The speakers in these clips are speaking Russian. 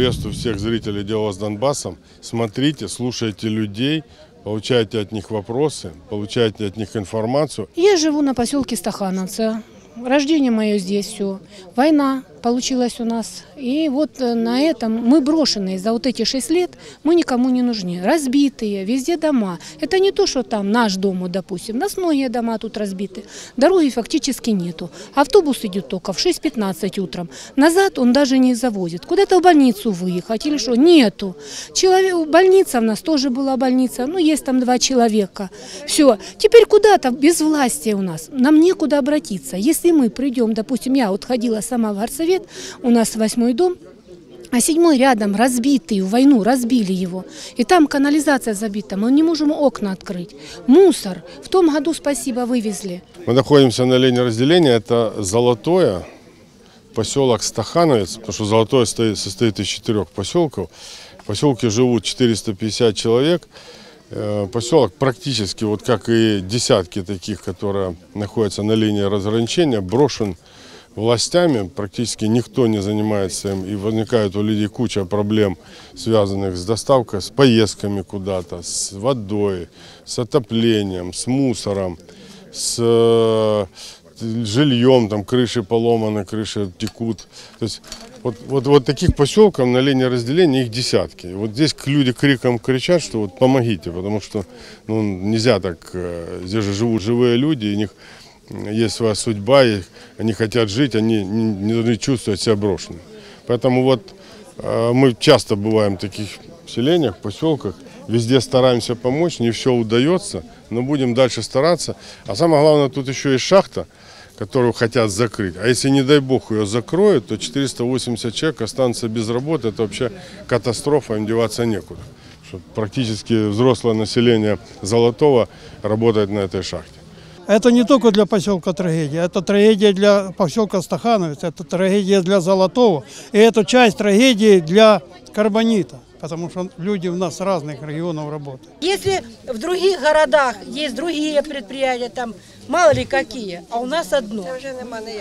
Приветствую всех зрителей «Диалога с Донбассом». Смотрите, слушайте людей, получайте от них вопросы, получайте от них информацию. Я живу на поселке Стахановца. Рождение мое здесь все. Война получилась у нас. И вот на этом мы брошенные за вот эти 6 лет, мы никому не нужны. Разбитые, везде дома. Это не то, что там наш дом, допустим. У нас многие дома тут разбиты. Дороги фактически нету. Автобус идет только в 6:15 утром. Назад он даже не завозит. Куда-то в больницу выехать или что? Нету. Больница у нас тоже была больница. Ну, есть там 2 человека. Все. Теперь куда-то безвластие у нас. Нам некуда обратиться. Если мы придем, допустим, я вот ходила сама в Арцевке, у нас 8-й дом, а 7-й рядом разбитый, в войну разбили его. И там канализация забита, мы не можем окна открыть. Мусор. В том году, спасибо, вывезли. Мы находимся на линии разделения, это Золотое, поселок Стахановец, потому что Золотое состоит из 4 поселков. В поселке живут 450 человек. Поселок практически, вот как и десятки таких, которые находятся на линии разграничения, брошен властями. Практически никто не занимается им. И возникает у людей куча проблем, связанных с доставкой, с поездками куда-то, с водой, с отоплением, с мусором, с жильем, там крыши поломаны, крыши текут. То есть вот таких поселков на линии разделения их десятки. Вот здесь люди криком кричат, что вот помогите, потому что ну, нельзя так, здесь же живут живые люди, у них есть своя судьба, они хотят жить, они не должны чувствовать себя брошенными. Поэтому вот мы часто бываем в таких селениях, поселках, везде стараемся помочь, не все удается, но будем дальше стараться. А самое главное, тут еще есть шахта, которую хотят закрыть. А если, не дай бог, ее закроют, то 480 человек останутся без работы. Это вообще катастрофа, им деваться некуда. Практически взрослое население Золотого работает на этой шахте. Это не только для поселка трагедия, это трагедия для поселка Стахановец, это трагедия для Золотого. И это часть трагедии для Карбонита. Потому что люди у нас с разных регионов работают. Если в других городах есть другие предприятия, там мало ли какие, а у нас одно.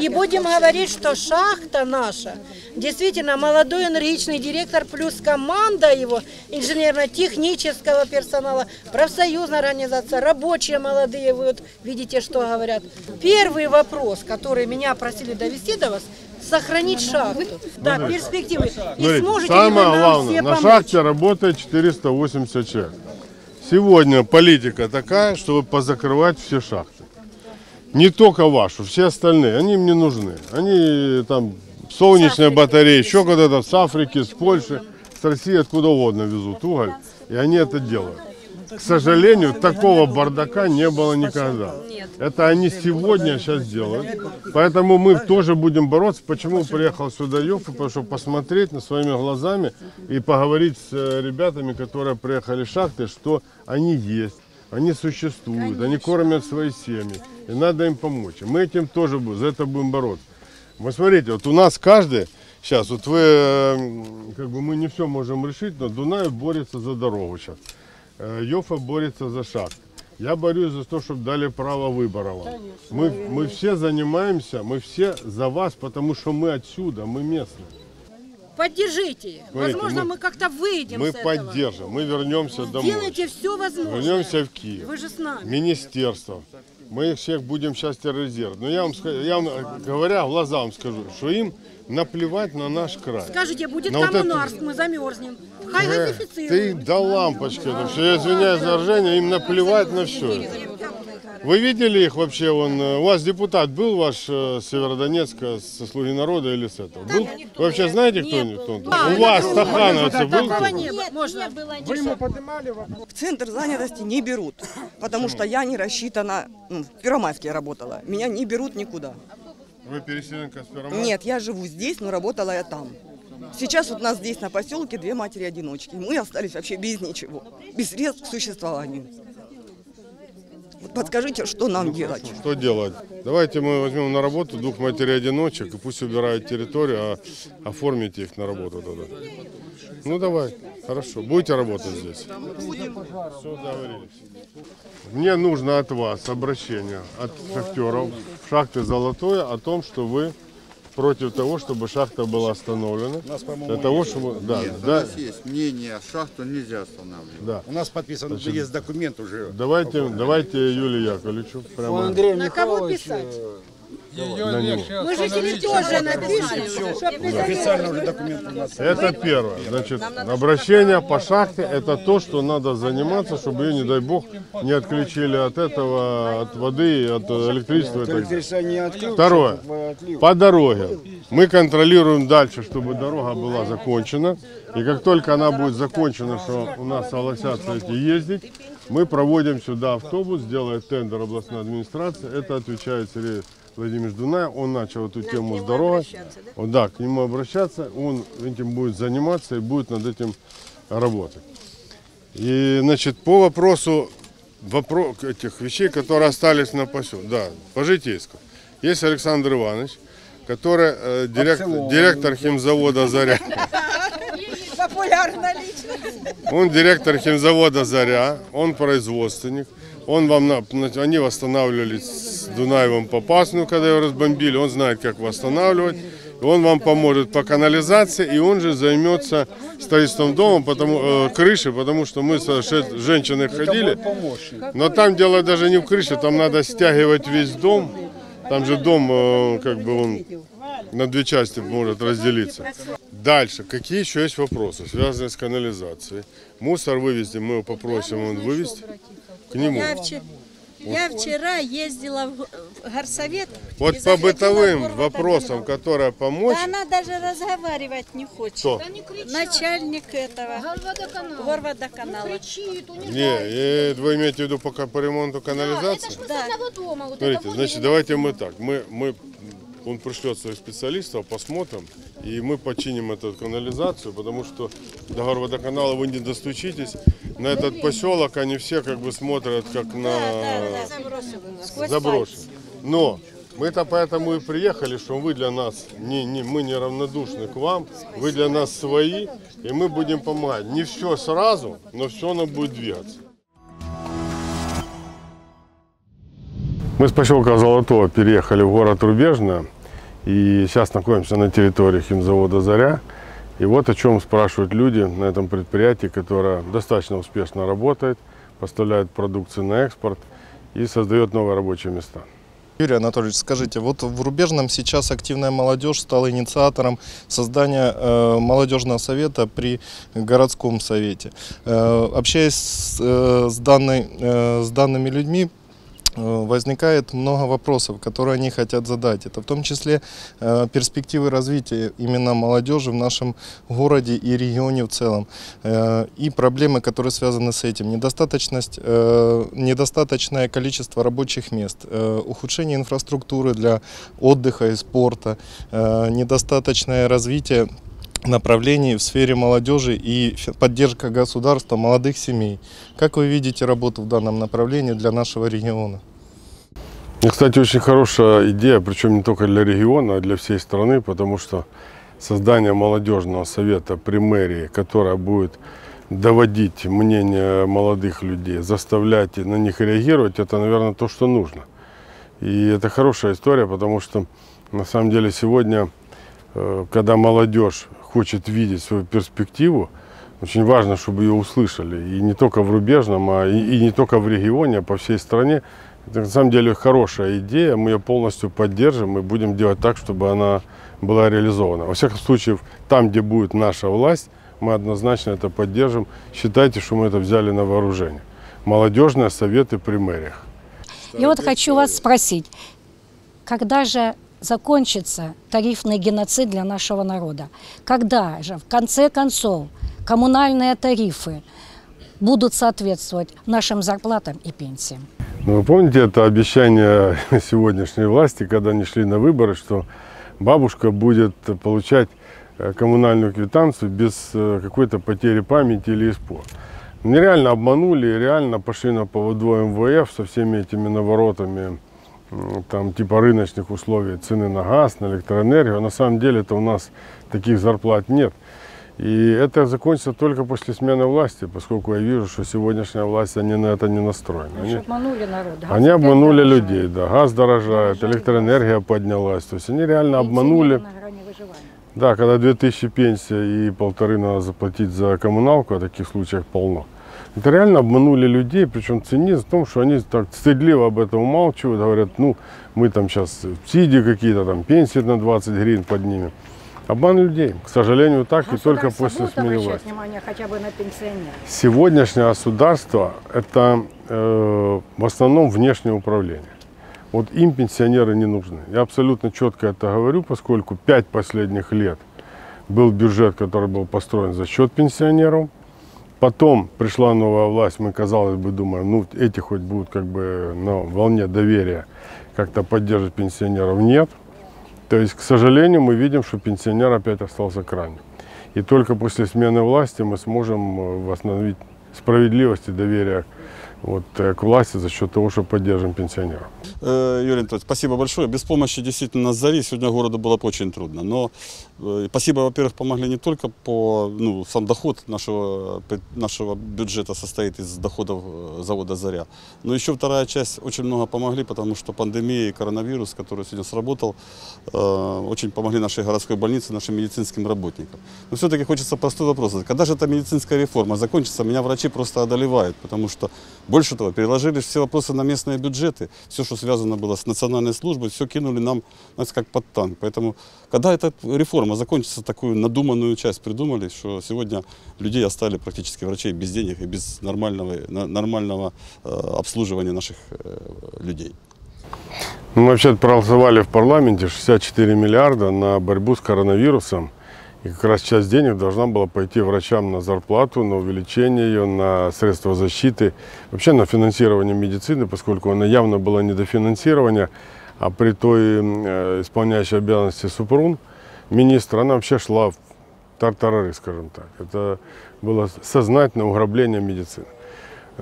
И будем говорить, что шахта наша, действительно молодой энергичный директор, плюс команда его, инженерно-технического персонала, профсоюзная организация, рабочие молодые, вы вот видите, что говорят. Первый вопрос, который меня просили довести до вас, сохранить шахту. Да, перспективы. И сможете ли вы нам все помочь? На шахте работает 480 человек. Сегодня политика такая, чтобы позакрывать все шахты. Не только вашу, все остальные. Они им не нужны. Они там солнечные батареи, еще когда-то с Африки, с Польши, с России, откуда угодно везут уголь. И они это делают. К сожалению, такого бардака не было никогда. Это они сегодня сейчас делают. Поэтому мы тоже будем бороться. Почему приехал сюда Юф? Потому что посмотреть на своими глазами и поговорить с ребятами, которые приехали в шахты, что они есть, они существуют, они кормят свои семьи. И надо им помочь. Мы этим тоже за это будем бороться. Вы смотрите, вот у нас каждый... Сейчас, вот вы... Как бы мы не все можем решить, но Дунаев борется за дорогу сейчас. Йофа борется за шахты. Я борюсь за то, чтобы дали право выбора вам. Мы все занимаемся, мы все за вас, потому что мы отсюда, мы местные. Поддержите. Смотрите, возможно, мы как-то выйдем с этого. Мы поддержим, мы вернемся домой. Делайте все возможное. Вернемся в Киев. Вы же с нами. Министерство. Мы их всех будем сейчас терроризировать. Но я вам, говоря, глазам скажу, что им наплевать на наш край. Скажите, будет коммунарск, мы замерзнем. Хай газифицируют. Ты да лампочки. Я извиняюсь за выражение, им наплевать на все. Вы видели их вообще? У вас депутат был ваш Северодонецка со «Слуги народа» или с этого? Был? Вы вообще знаете, кто? У вас стахановцы был? Вы ему поднимали вопрос? В центр занятости не берут, потому что я не рассчитана. В Первомайске я работала. Меня не берут никуда. Вы переселенка с Первомайска? Нет, я живу здесь, но работала я там. Сейчас вот у нас здесь на поселке 2 матери-одиночки. Мы остались вообще без ничего, без средств к существованию. Подскажите, что нам делать? Что делать? Давайте мы возьмем на работу 2 матерей-одиночек и пусть убирают территорию, а оформите их на работу тогда. Ну давай, хорошо. Будете работать здесь? Все, договорились. Мне нужно от вас обращение от шахтеров шахты Золотое о том, что вы против того, чтобы шахта была остановлена. У нас, для того, чтобы... да, нет, да. У нас есть мнение, шахту нельзя останавливать. Да. У нас подписан, значит, есть документ уже. Давайте Юлию Яковлевичу. Прямо... На кого писать? Мы же тоже напишем. Это первое. Значит, обращение по шахте — это то, что надо заниматься, чтобы ее, не дай бог, не отключили от этого, от воды, от электричества. Второе. По дороге. Мы контролируем дальше, чтобы дорога была закончена. И как только она будет закончена, что у нас согласятся эти ездить, мы проводим сюда автобус, делает тендер областной администрации. Это отвечает Сергеев. Владимир Дунай, он начал эту тему с дорогой, да, к нему обращаться, он этим будет заниматься и будет над этим работать. И, значит, по вопросу этих вещей, которые остались на поселке, да, по житейскому. Есть Александр Иванович, который директор химзавода «Заря». Популярная личность. Он директор химзавода «Заря», он производственник. Он вам, они восстанавливались с Дунаевым Попасную, когда его разбомбили. Он знает, как восстанавливать. Он вам поможет по канализации, и он же займется строительством дома, крыши, потому что мы с женщиной ходили. Но там дело даже не в крыше, там надо стягивать весь дом. Там же дом, как бы, он на две части может разделиться. Дальше. Какие еще есть вопросы, связанные с канализацией? Мусор вывезти, мы его попросим, он вывезти. Я вчера ездила в горсовет. Вот по бытовым вопросам, которые помочь. Да она даже разговаривать не хочет. Кто? Начальник этого горводоканала. Не, вы имеете в виду пока по ремонту канализации? Да. Смотрите, значит, давайте мы так. Он пришлет своих специалистов, посмотрим, и мы починим эту канализацию, потому что до горводоканала вы не достучитесь. На этот поселок они все как бы смотрят как на заброшенный. Но мы-то поэтому и приехали, что вы для нас, мы не равнодушны к вам, вы для нас свои, и мы будем помогать. Не все сразу, но все оно будет двигаться. Мы с поселка Золотого переехали в город Рубежное, и сейчас находимся на территории химзавода «Заря». И вот о чем спрашивают люди на этом предприятии, которое достаточно успешно работает, поставляет продукцию на экспорт и создает новые рабочие места. Юрий Анатольевич, скажите, вот в Рубежном сейчас активная молодежь стала инициатором создания молодежного совета при городском совете. Общаясь с данными людьми, возникает много вопросов, которые они хотят задать. Это в том числе перспективы развития именно молодежи в нашем городе и регионе в целом. И проблемы, которые связаны с этим. Недостаточное количество рабочих мест, ухудшение инфраструктуры для отдыха и спорта, недостаточное развитие направлений в сфере молодежи и поддержка государства молодых семей. Как вы видите работу в данном направлении для нашего региона? И, кстати, очень хорошая идея, причем не только для региона, а для всей страны, потому что создание молодежного совета при мэрии, которая будет доводить мнение молодых людей, заставлять на них реагировать, это, наверное, то, что нужно. И это хорошая история, потому что, на самом деле, сегодня, когда молодежь хочет видеть свою перспективу, очень важно, чтобы ее услышали. И не только в Рубежном, и не только в регионе, а по всей стране. Это на самом деле хорошая идея, мы ее полностью поддержим и будем делать так, чтобы она была реализована. Во всяком случае, там, где будет наша власть, мы однозначно это поддержим. Считайте, что мы это взяли на вооружение. Молодежные советы при мэриях. Я вот хочу вас спросить, когда же закончится тарифный геноцид для нашего народа? Когда же, в конце концов, коммунальные тарифы будут соответствовать нашим зарплатам и пенсиям? Ну, вы помните это обещание сегодняшней власти, когда они шли на выборы, что бабушка будет получать коммунальную квитанцию без какой-то потери памяти или ИСПО. Они реально обманули, реально пошли на поводу МВФ со всеми этими наворотами, там типа рыночных условий, цены на газ, на электроэнергию. На самом деле это у нас таких зарплат нет. И это закончится только после смены власти, поскольку я вижу, что сегодняшняя власть, они на это не настроены. Они обманули народ. Они обманули людей, да. Газ дорожает, электроэнергия поднялась. То есть они реально обманули. Да, когда 2000 пенсия и 1,5 надо заплатить за коммуналку, а таких случаев полно. Это реально обманули людей, причем цинизм в том, что они так стыдливо об этом умалчивают, говорят, ну, мы там сейчас субсидии какие-то, там пенсии на 20 гривен поднимем. Обман людей, к сожалению, так и только после смены власти. Сегодняшнее государство – это в основном внешнее управление. Вот им пенсионеры не нужны. Я абсолютно четко это говорю, поскольку 5 последних лет был бюджет, который был построен за счет пенсионеров. Потом пришла новая власть, мы, казалось бы, думаем, ну эти хоть будут как бы на волне доверия как-то поддерживать пенсионеров. Нет. То есть, к сожалению, мы видим, что пенсионер опять остался крайним. И только после смены власти мы сможем восстановить справедливость и доверие вот к власти за счет того, что поддержим пенсионеров. Юрий Анатольевич, спасибо большое. Без помощи действительно Зари сегодня городу было бы очень трудно. Но спасибо, во-первых, помогли не только по... Ну, сам доход нашего бюджета состоит из доходов завода Заря. Но еще вторая часть очень много помогли, потому что пандемия и коронавирус, который сегодня сработал, очень помогли нашей городской больнице, нашим медицинским работникам. Но все-таки хочется простой вопрос. Когда же эта медицинская реформа закончится, меня врачи просто одолевают, потому что... Больше того, переложили все вопросы на местные бюджеты, все, что связано было с национальной службой, все кинули нам, знаете, как под танк. Поэтому, когда эта реформа закончится, такую надуманную часть придумали, что сегодня людей оставили практически врачей без денег и без нормального обслуживания наших людей. Мы вообще проголосовали в парламенте 64 миллиарда на борьбу с коронавирусом. И как раз часть денег должна была пойти врачам на зарплату, на увеличение ее, на средства защиты, вообще на финансирование медицины, поскольку она явно была недофинансирована, а при той исполняющей обязанности Супрун, министра, она вообще шла в тартарары, скажем так. Это было сознательное угробление медицины.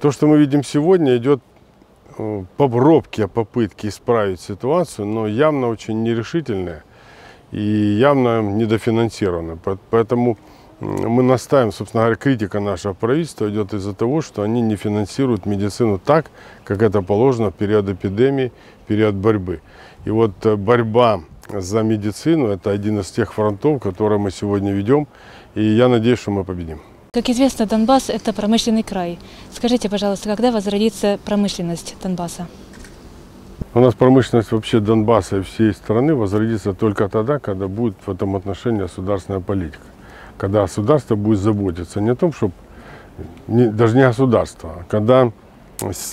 То, что мы видим сегодня, идет робкие попытки исправить ситуацию, но явно очень нерешительные. И явно недофинансированы. Поэтому мы настаиваем, собственно говоря, критика нашего правительства идет из-за того, что они не финансируют медицину так, как это положено в период эпидемии, в период борьбы. И вот борьба за медицину – это один из тех фронтов, которые мы сегодня ведем, и я надеюсь, что мы победим. Как известно, Донбасс – это промышленный край. Скажите, пожалуйста, когда возродится промышленность Донбасса? У нас промышленность вообще Донбасса и всей страны возродится только тогда, когда будет в этом отношении государственная политика. Когда государство будет заботиться не о том, чтобы, даже не государство, а когда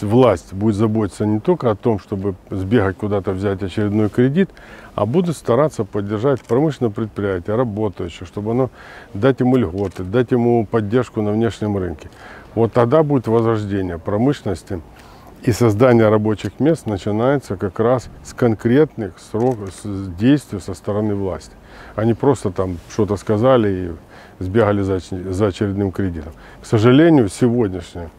власть будет заботиться не только о том, чтобы сбегать куда-то, взять очередной кредит, а будут стараться поддержать промышленное предприятие, работающее, чтобы оно, дать ему льготы, дать ему поддержку на внешнем рынке. Вот тогда будет возрождение промышленности. И создание рабочих мест начинается как раз с конкретных сроков действий со стороны власти. Они просто там что-то сказали и сбегали за очередным кредитом. К сожалению, сегодняшнее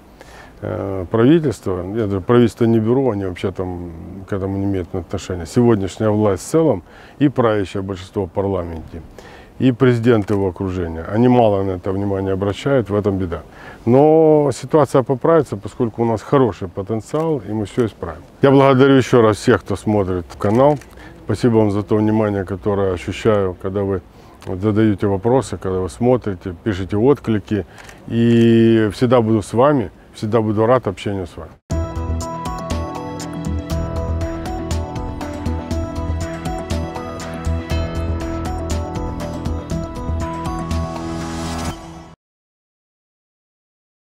правительство, я даже правительство не беру, они вообще там к этому не имеют отношения, сегодняшняя власть в целом и правящее большинство в парламенте, и президент его окружения. Они мало на это внимание обращают, в этом беда. Но ситуация поправится, поскольку у нас хороший потенциал, и мы все исправим. Я благодарю еще раз всех, кто смотрит канал. Спасибо вам за то внимание, которое ощущаю, когда вы задаете вопросы, когда вы смотрите, пишете отклики. И всегда буду с вами, всегда буду рад общению с вами.